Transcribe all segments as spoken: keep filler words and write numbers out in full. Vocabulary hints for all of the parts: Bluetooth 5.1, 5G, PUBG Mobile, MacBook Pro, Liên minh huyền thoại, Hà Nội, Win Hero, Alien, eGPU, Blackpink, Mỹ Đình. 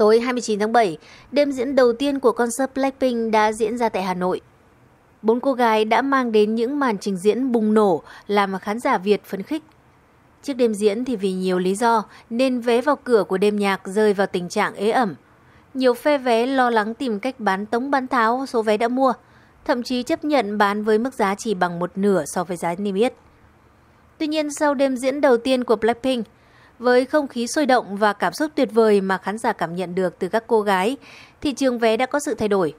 Tối hai mươi chín tháng bảy, đêm diễn đầu tiên của concert Blackpink đã diễn ra tại Hà Nội. Bốn cô gái đã mang đến những màn trình diễn bùng nổ làm khán giả Việt phấn khích. Trước đêm diễn thì vì nhiều lý do nên vé vào cửa của đêm nhạc rơi vào tình trạng ế ẩm. Nhiều phe vé lo lắng tìm cách bán tống bán tháo số vé đã mua, thậm chí chấp nhận bán với mức giá chỉ bằng một nửa so với giá niêm yết. Tuy nhiên, sau đêm diễn đầu tiên của Blackpink, với không khí sôi động và cảm xúc tuyệt vời mà khán giả cảm nhận được từ các cô gái, thị trường vé đã có sự thay đổi.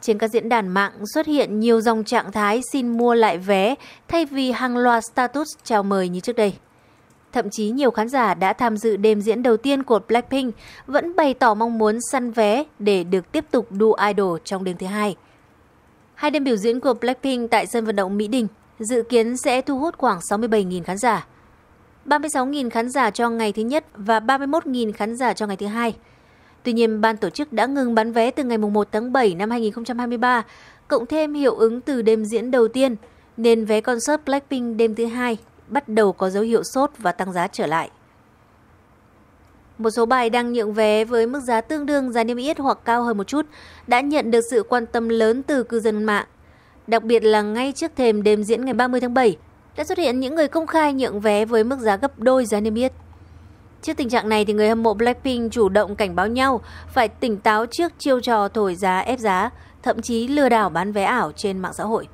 Trên các diễn đàn mạng xuất hiện nhiều dòng trạng thái xin mua lại vé thay vì hàng loạt status chào mời như trước đây. Thậm chí nhiều khán giả đã tham dự đêm diễn đầu tiên của Blackpink vẫn bày tỏ mong muốn săn vé để được tiếp tục đu idol trong đêm thứ hai. Hai đêm biểu diễn của Blackpink tại sân vận động Mỹ Đình dự kiến sẽ thu hút khoảng sáu mươi bảy nghìn khán giả, ba mươi sáu nghìn khán giả cho ngày thứ nhất và ba mươi mốt nghìn khán giả cho ngày thứ hai. Tuy nhiên, ban tổ chức đã ngừng bán vé từ ngày mùng một tháng bảy năm hai nghìn không trăm hai mươi ba, cộng thêm hiệu ứng từ đêm diễn đầu tiên, nên vé concert Blackpink đêm thứ hai bắt đầu có dấu hiệu sốt và tăng giá trở lại. Một số bài đang nhượng vé với mức giá tương đương giá niêm yết hoặc cao hơn một chút đã nhận được sự quan tâm lớn từ cư dân mạng. Đặc biệt là ngay trước thềm đêm diễn ngày ba mươi tháng bảy, đã xuất hiện những người công khai nhượng vé với mức giá gấp đôi giá niêm yết. Trước tình trạng này, thì người hâm mộ Blackpink chủ động cảnh báo nhau phải tỉnh táo trước chiêu trò thổi giá ép giá, thậm chí lừa đảo bán vé ảo trên mạng xã hội.